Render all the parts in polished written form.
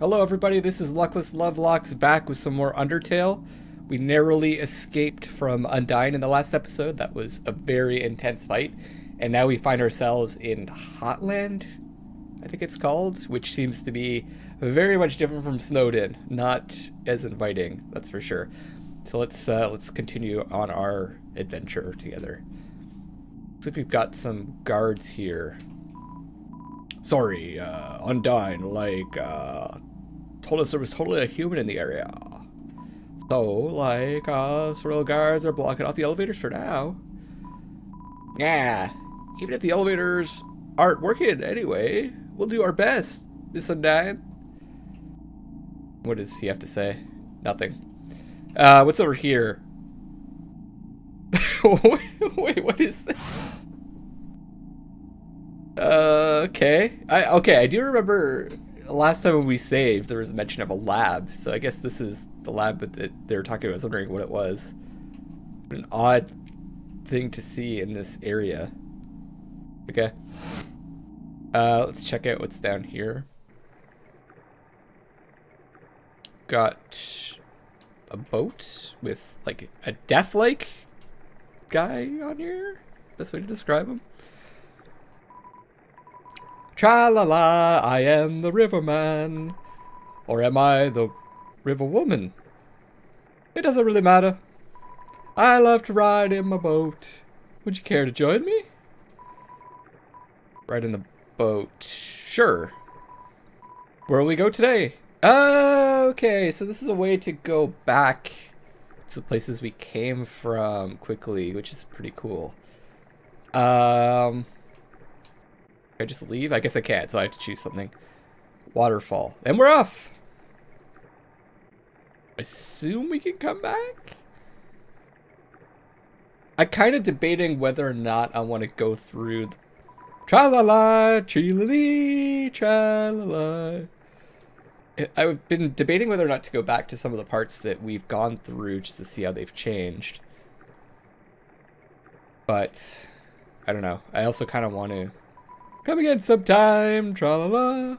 Hello everybody, this is Luckless Lovelocks back with some more Undertale. We narrowly escaped from Undyne in the last episode. That was a very intense fight. And now we find ourselves in Hotland, I think it's called, which seems to be very much different from Snowdin. Not as inviting, that's for sure. So let's continue on our adventure together. Looks like we've got some guards here. Sorry, Undyne, told us there was totally a human in the area. So, royal guards are blocking off the elevators for now. Yeah, even if the elevators aren't working anyway, we'll do our best, Miss Undyne. What does he have to say? Nothing. What's over here? Wait, what is this? Okay. I do remember last time when we saved, there was mention of a lab, so I guess this is the lab that they were talking about. I was wondering what it was. An odd thing to see in this area. Okay. Let's check out what's down here. Got a boat with, like, a death-like guy on here? Best way to describe him. Tra-la-la, I am the riverman. Or am I the riverwoman? It doesn't really matter. I love to ride in my boat. Would you care to join me? Ride in the boat. Sure. Where will we go today? Okay, so this is a way to go back to the places we came from quickly, which is pretty cool. I just leave? I guess I can't, so I have to choose something. Waterfall. And we're off! Assume we can come back? I'm kind of debating whether or not I want to go through the... Tra-la-la, chee-la-lee, tra-la-la. I've been debating whether or not to go back to some of the parts that we've gone through just to see how they've changed. But, I don't know. I also kind of want to... Come again sometime, tra-la-la.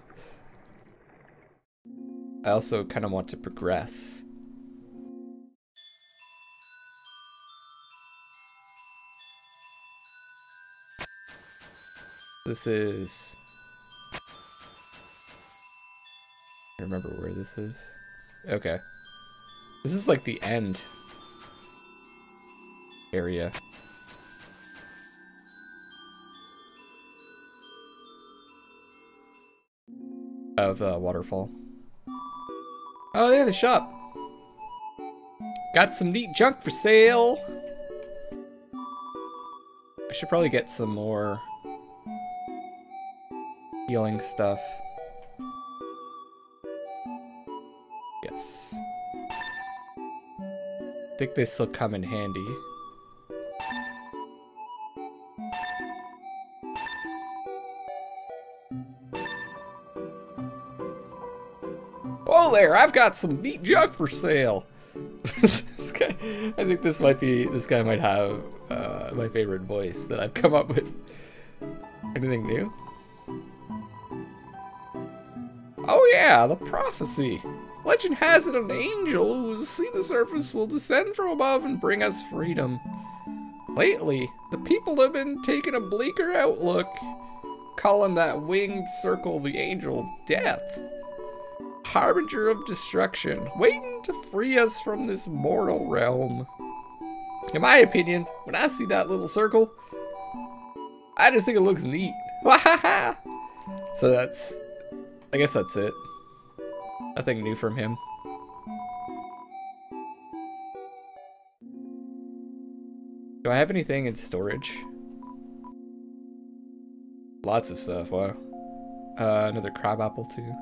I also kind of want to progress. This is... I don't remember where this is. Okay. This is like the end area. Of Waterfall. Oh yeah, the shop. Got some neat junk for sale. I should probably get some more healing stuff. Yes. I think this will come in handy. There, I've got some neat junk for sale. This guy, I think this might be, this guy might have my favorite voice that I've come up with. Anything new? Oh yeah, the prophecy. Legend has it an angel who has seen the surface will descend from above and bring us freedom. Lately, the people have been taking a bleaker outlook, calling that winged circle the angel of death. Harbinger of destruction, waiting to free us from this mortal realm. In my opinion, when I see that little circle, I just think it looks neat. So that's, I guess that's it. Nothing new from him. Do I have anything in storage? Lots of stuff, wow. Another crabapple too.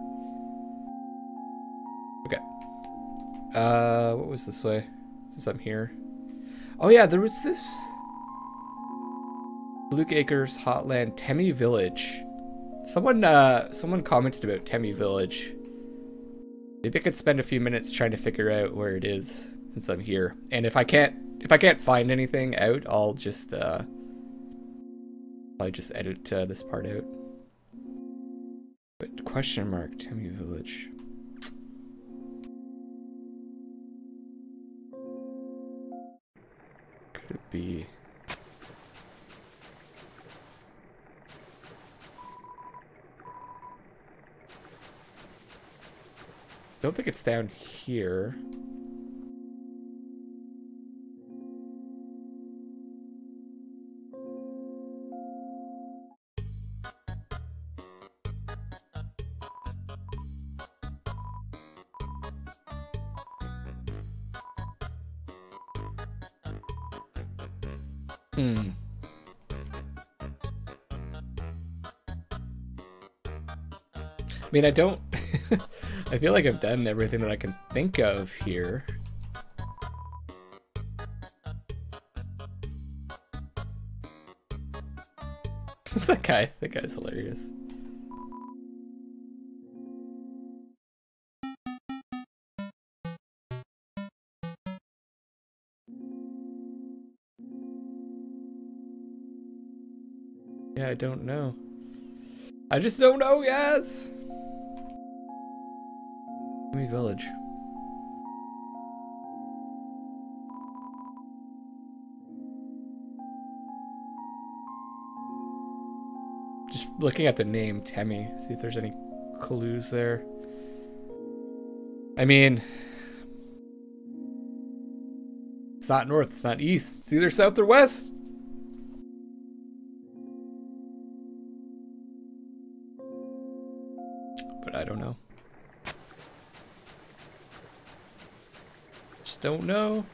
Okay. What was this way? Since I'm here. Oh yeah, there was this... Luke Acres, Hotland, Temmie Village. Someone commented about Temmie Village. Maybe I could spend a few minutes trying to figure out where it is, since I'm here. And if I can't find anything out, I'll just, probably just edit this part out. But question mark, Temmie Village. be? Don't think it's down here. I mean, I don't... I feel like I've done everything that I can think of here. That guy, that guy's hilarious. Yeah, I don't know. I just don't know, guys! Temmie Village. Just looking at the name Temmie, see if there's any clues there. I mean, it's not north, it's not east, it's either south or west. But I don't know. Just don't know.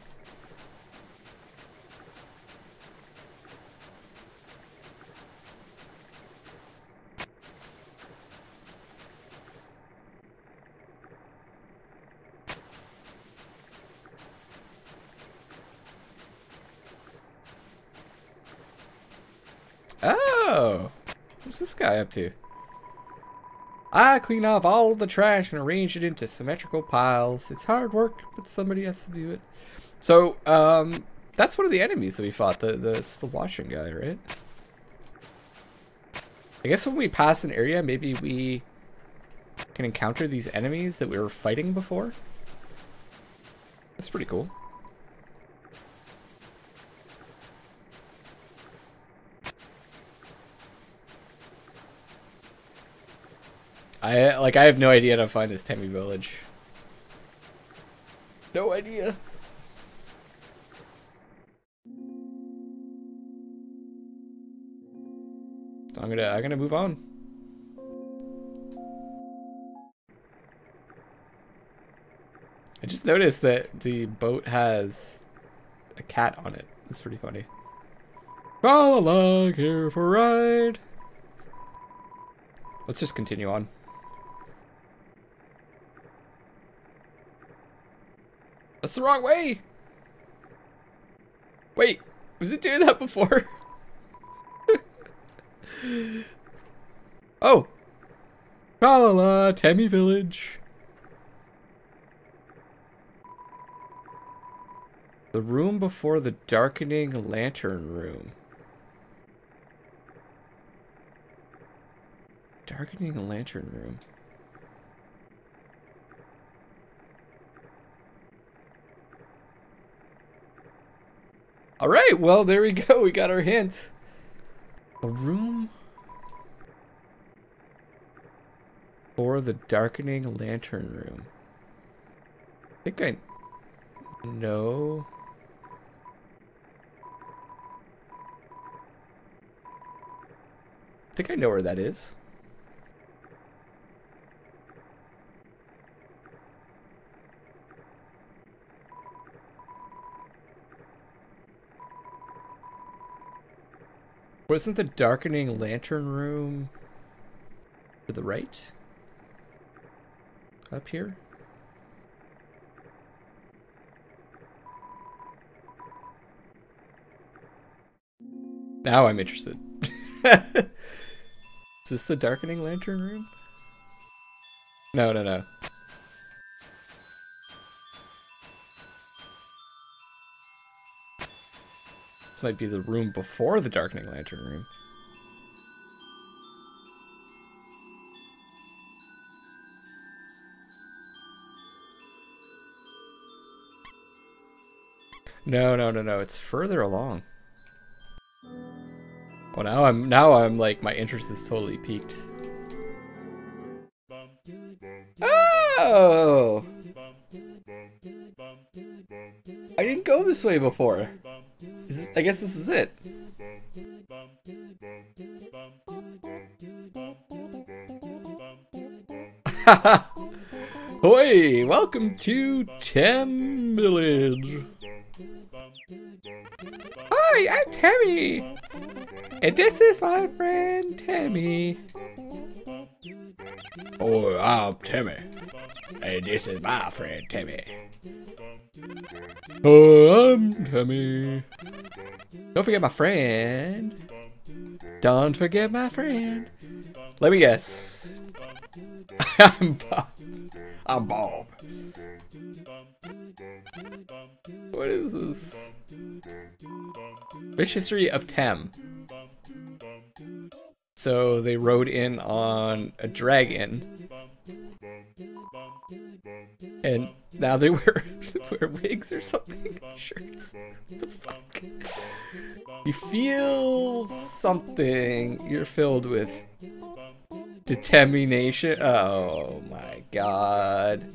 Oh, what's this guy up to? I clean off all the trash and arrange it into symmetrical piles. It's hard work, but somebody has to do it. So, that's one of the enemies that we fought. It's the washing guy, right? I guess when we pass an area, maybe we can encounter these enemies that we were fighting before. That's pretty cool. I have no idea how to find this Temmie Village. No idea. So I'm gonna move on. I just noticed that the boat has a cat on it. That's pretty funny. All along here for a ride. Let's just continue on. That's the wrong way! Wait, was it doing that before? Oh! La la la, Temmie Village. The room before the darkening lantern room. Darkening lantern room. All right, well, there we go. We got our hint. A room for the darkening lantern room. I think I know. I think I know where that is. Wasn't the darkening lantern room to the right? Up here? Now I'm interested. Is this the darkening lantern room? No, no, no. Might be the room before the darkening lantern room. No. It's further along. Well, now I'm like, my interest is totally piqued. Oh! I didn't go this way before. Is this, I guess this is it. Hoi! Welcome to Temmie Village. Hi, I'm Temmie, and this is my friend Temmie. Oh, I'm Temmie, and this is my friend Temmie. Oh, I'm Temmie. Don't forget my friend. Don't forget my friend. Let me guess. I'm Bob. I'm Bob. What is this? Fish history of Tem. So they rode in on a dragon, and now they wear wigs or something, shirts. What the fuck? You feel something. You're filled with determination. Oh my god.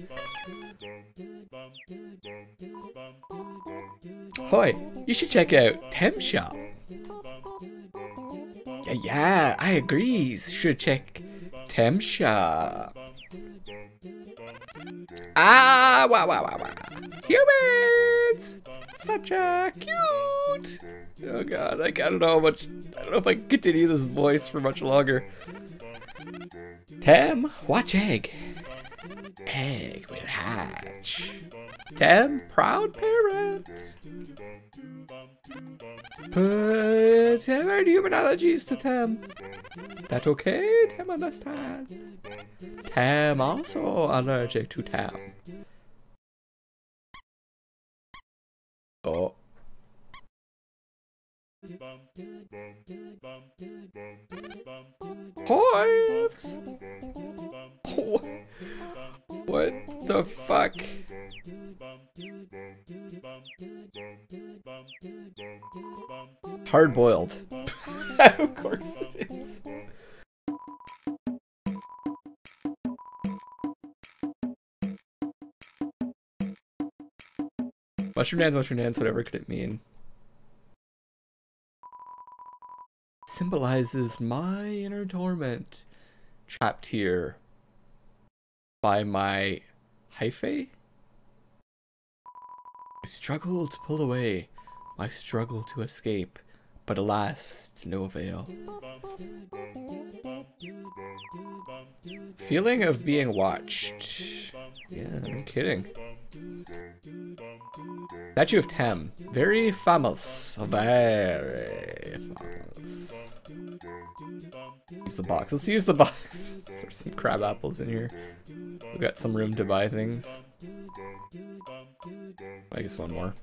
Hoi, you should check out Tam Shop. Yeah, I agree. Should check Temsha. Ah, wow. Humans! Such a cute! Oh god, like, I don't know how much, I don't know if I can continue this voice for much longer. Tem, watch egg. Egg will hatch. Tem, proud parent. But Tem learned human allergies to Tem. That okay? Tem understand. Tem also allergic to Tem. Oh. Horse. What the fuck? Hard boiled. Of course it is. Mushroom dance, whatever could it mean? Symbolizes my inner torment, trapped here by my hyphae. I struggle to pull away, I struggle to escape, but alas, to no avail. Feeling of being watched. Yeah, no kidding. Statue of Tem. Very famous. Very famous. Use the box. Let's use the box. There's some crab apples in here. We've got some room to buy things. I guess one more.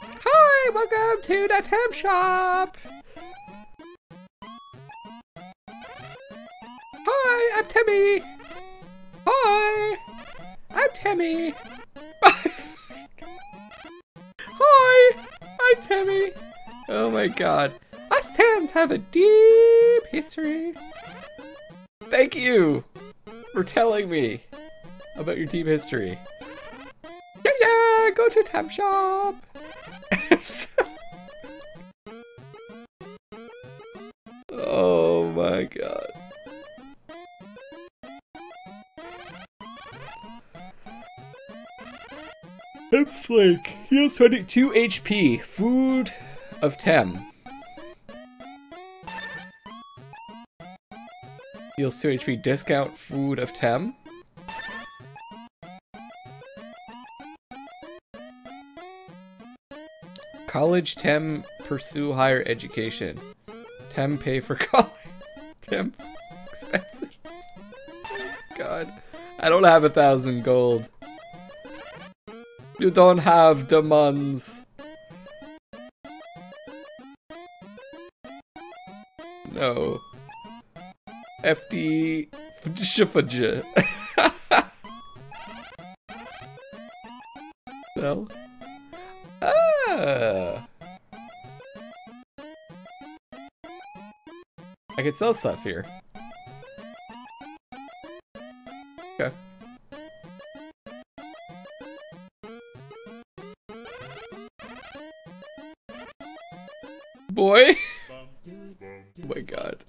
Hi, welcome to the Tam Shop. Hi, I'm Temmie. Hi, I'm Temmie. Hi, I'm Temmie. Oh my god. Us Tams have a deep history. Thank you for telling me about your deep history. Yeah, go to Tam Shop. Oh my god. Hip flake heals 22 HP. Food of Tem. Heals 2 HP. Discount food of Tem. College Tem pursue higher education. Tem pay for college. Tem expensive. God, I don't have 1,000 gold. You don't have demands. No. FD Shifaj. No. Ah. I could sell stuff here. Okay. Boy. Oh my god.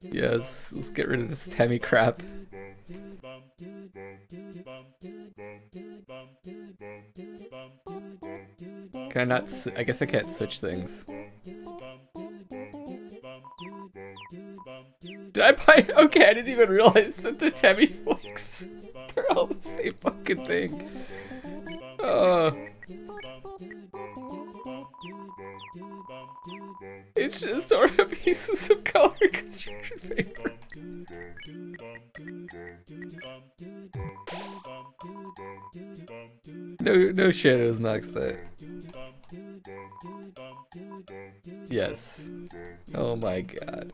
Yes, let's get rid of this Temmie crap. Can I not? I guess I can't switch things. Did I buy? Okay, I didn't even realize that the Temmie flakes are all the same fucking thing. It's just order pieces of color construction paper. No shadows knocks that. Yes. Oh my god.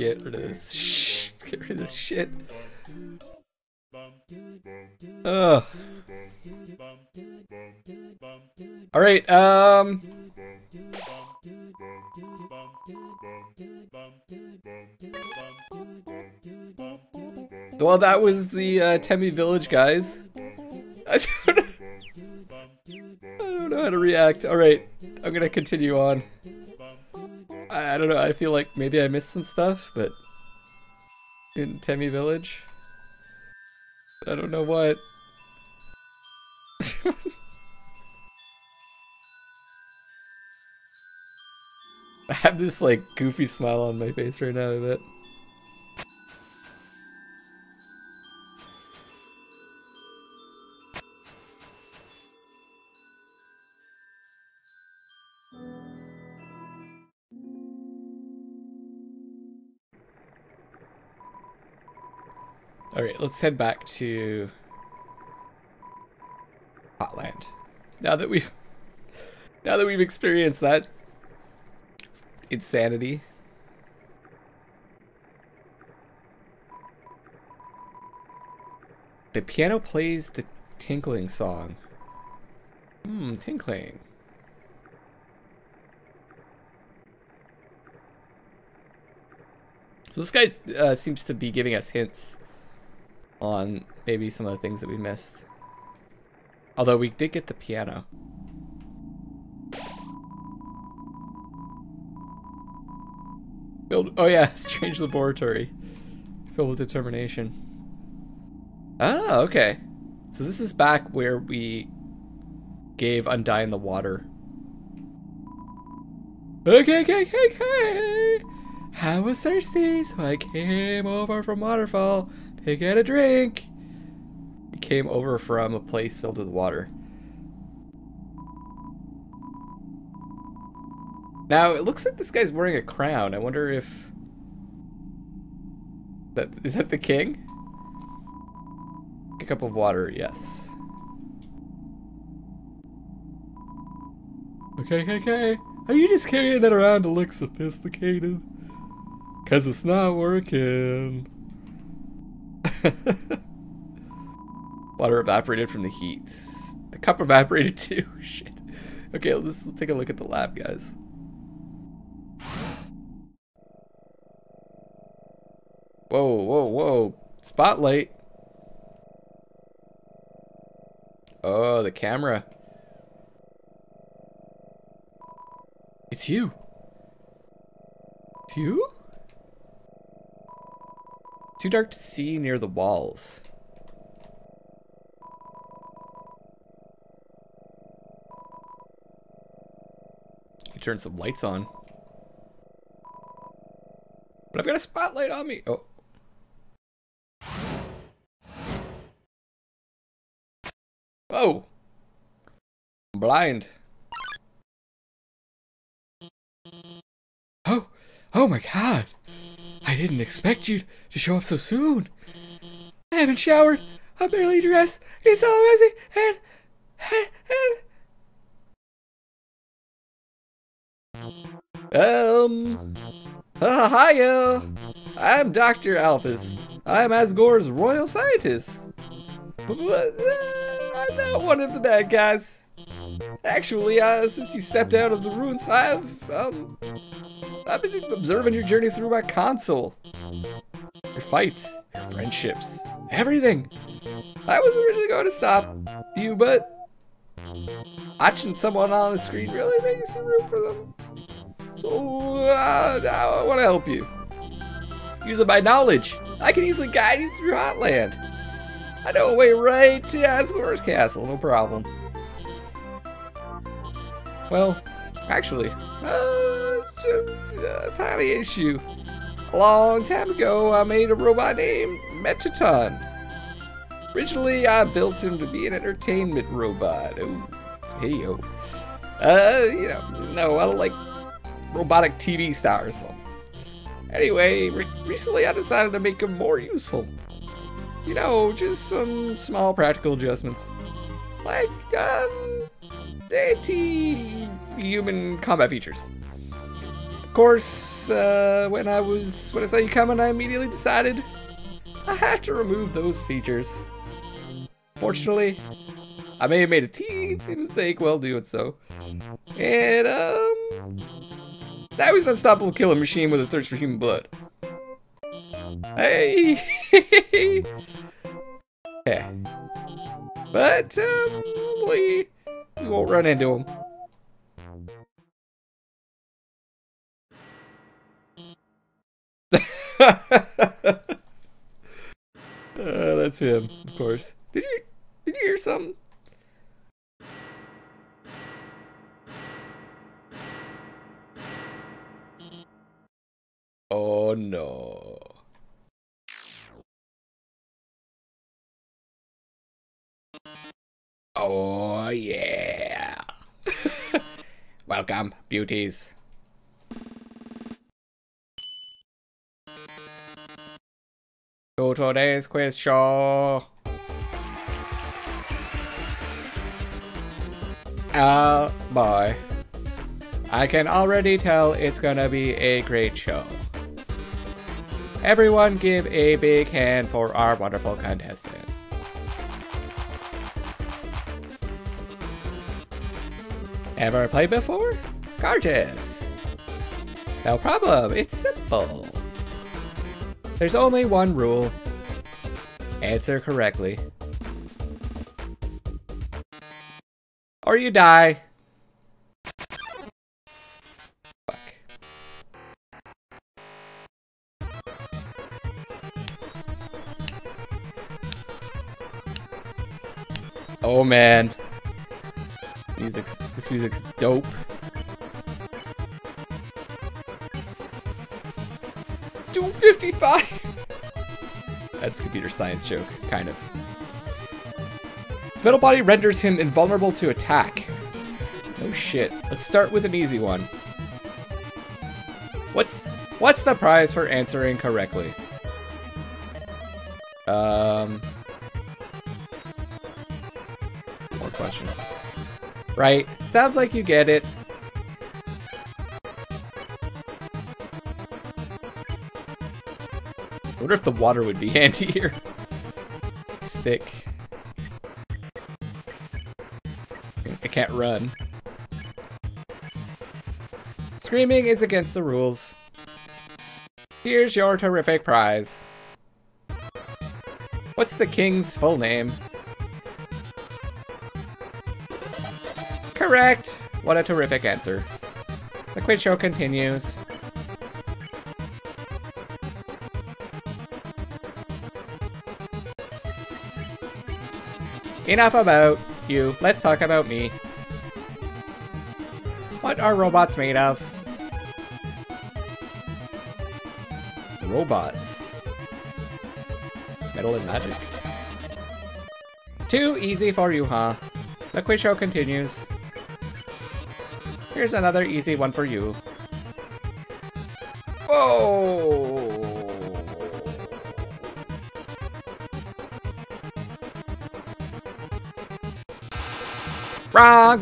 Get rid of this. Shh. Get rid of this shit. Ugh. Alright, well, that was the Temmie Village, guys. I don't know how to react. Alright, I'm gonna continue on. I don't know, I feel like maybe I missed some stuff, but... in Temmie Village? I don't know what. I have this like goofy smile on my face right now, I bet. Alright, let's head back to Hotland. Now that we've experienced that insanity. The piano plays the tinkling song. Tinkling. So this guy seems to be giving us hints on maybe some of the things that we missed. Although we did get the piano. Oh yeah, strange laboratory. Filled with determination. Ah, okay. So this is back where we gave Undyne the water. Okay. I was thirsty, so I came over from Waterfall. Hey, get a drink! We came over from a place filled with water. Now, it looks like this guy's wearing a crown. I wonder if... Is that the king? A cup of water, yes. Okay. Are you just carrying that around to look sophisticated? 'Cause it's not working. Water evaporated from the heat. The cup evaporated too. Shit. Okay, let's take a look at the lab, guys. Whoa. Spotlight. Oh, the camera. It's you. It's you? Too dark to see near the walls. You turn some lights on. But I've got a spotlight on me. Oh. Whoa. I'm blind. Oh my god. I didn't expect you to show up so soon. I haven't showered. I'm barely dressed. It's all messy. And Hiya! I'm Dr. Alphys. I'm Asgore's royal scientist. But I'm not one of the bad guys. Actually, since you stepped out of the ruins, I've been observing your journey through my console. Your fights, your friendships, everything. I was originally going to stop you, but watching someone on the screen really makes some room for them. So now I want to help you. Using my knowledge, I can easily guide you through Hotland. I know a way right to Asgore's castle, no problem. Well, actually, it's just a tiny issue. A long time ago, I made a robot named Mettaton. Originally, I built him to be an entertainment robot. Oh, hey yo. No, I don't like robotic TV stars. So. Anyway, recently I decided to make him more useful. You know, just some small practical adjustments. Like, anti-human combat features. Of course, when I saw you coming, I immediately decided I had to remove those features. Fortunately, I may have made a teensy mistake while doing so. And, that was an unstoppable killing machine with a thirst for human blood. Hey! Yeah. But, hopefully, we won't run into him. That's him, of course. Did you hear something? Oh no. Oh yeah. Welcome, beauties. To today's quiz show. Oh boy. I can already tell it's gonna be a great show. Everyone give a big hand for our wonderful contestant. Ever played before? Gorgeous! No problem, it's simple. There's only one rule. Answer correctly. Or you die. Fuck. Oh man. This music's dope. That's a computer science joke, kind of. His metal body renders him invulnerable to attack. Oh shit. Let's start with an easy one. What's the prize for answering correctly? More questions. Right. Sounds like you get it. I wonder if the water would be handy here. Stick. I can't run. Screaming is against the rules. Here's your terrific prize. What's the king's full name? Correct! What a terrific answer. The quiz show continues. Enough about you, let's talk about me. What are robots made of? Robots. Metal and magic. Too easy for you, huh? The quiz show continues. Here's another easy one for you. Wrong.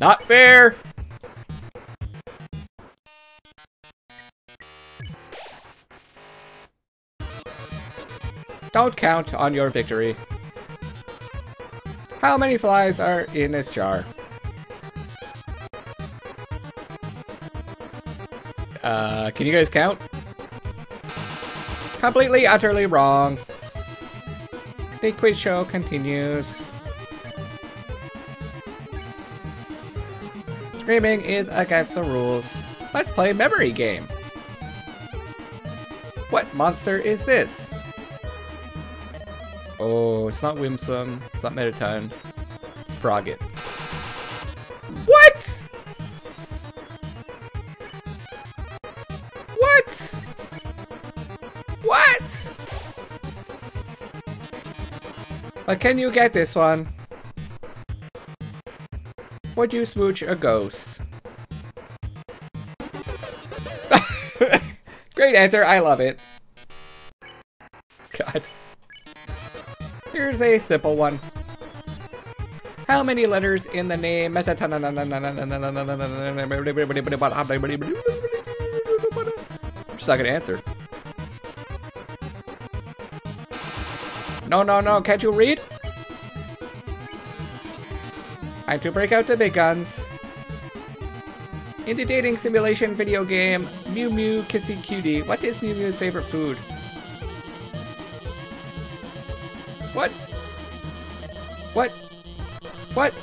Not fair! Don't count on your victory. How many flies are in this jar? Can you guys count? Completely, utterly wrong. The quiz show continues. Screaming is against the rules. Let's play memory game. What monster is this? Oh, it's not Whimsum, it's not Mettaton, it's Froggitt. What?! What?! What?! But can you get this one? Would you smooch a ghost? Great answer, I love it. God. Here's a simple one. How many letters in the name Mettaton? I'm just not gonna answer. No, can't you read? Time to break out the big guns. In the dating simulation video game Mew Mew Kissy Cutie, what is Mew Mew's favorite food? What?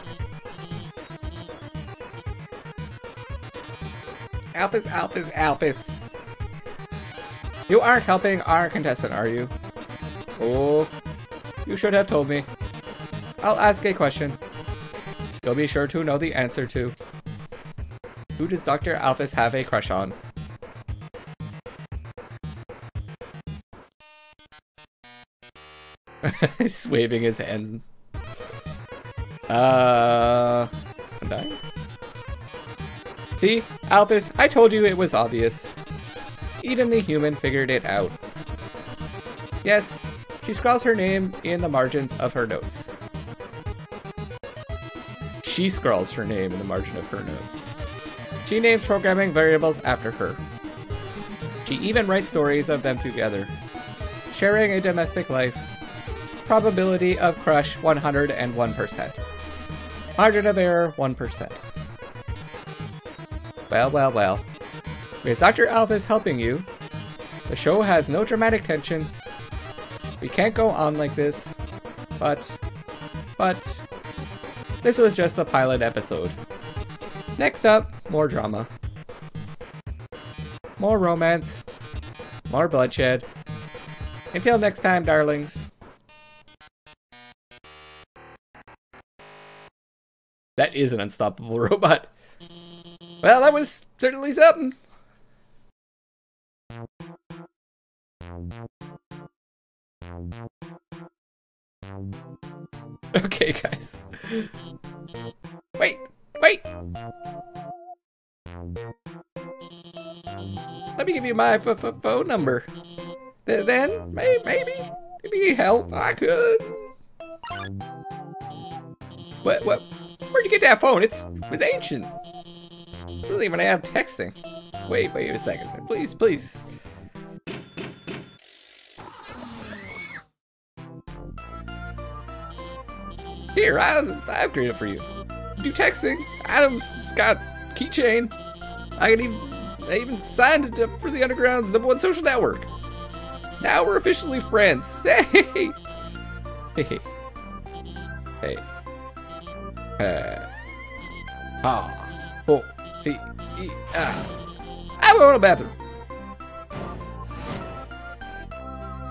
Alphys. You aren't helping our contestant, are you? Oh, you should have told me. I'll ask a question. You'll be sure to know the answer to. Who does Dr. Alphys have a crush on? He's waving his hands. Undyne? See? Alphys, I told you it was obvious. Even the human figured it out. Yes, she scrawls her name in the margins of her notes. She scrawls her name in the margin of her notes. She names programming variables after her. She even writes stories of them together. Sharing a domestic life. Probability of crush 101%. Margin of error 1%. Well. With Dr. Alphys helping you, the show has no dramatic tension. We can't go on like this. But this was just the pilot episode. Next up, more drama. More romance. More bloodshed. Until next time, darlings. That is an unstoppable robot. Well, that was certainly something. Okay, guys. Wait. Let me give you my phone number. Then, maybe, if you need help, I could. What? Where'd you get that phone? It's ancient. It doesn't even have texting. Wait a second. Please. Here, I upgraded it for you. Do texting. Adam's got keychain. I even signed it up for the Underground's #1 social network. Now we're officially friends. Hey. I'm going to the bathroom.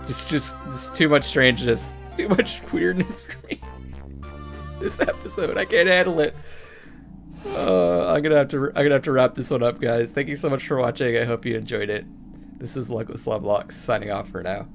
It's too much strangeness, too much weirdness for me. This episode, I can't handle it. I'm gonna have to wrap this one up, guys. Thank you so much for watching. I hope you enjoyed it. This is Luckless Lovelocks signing off for now.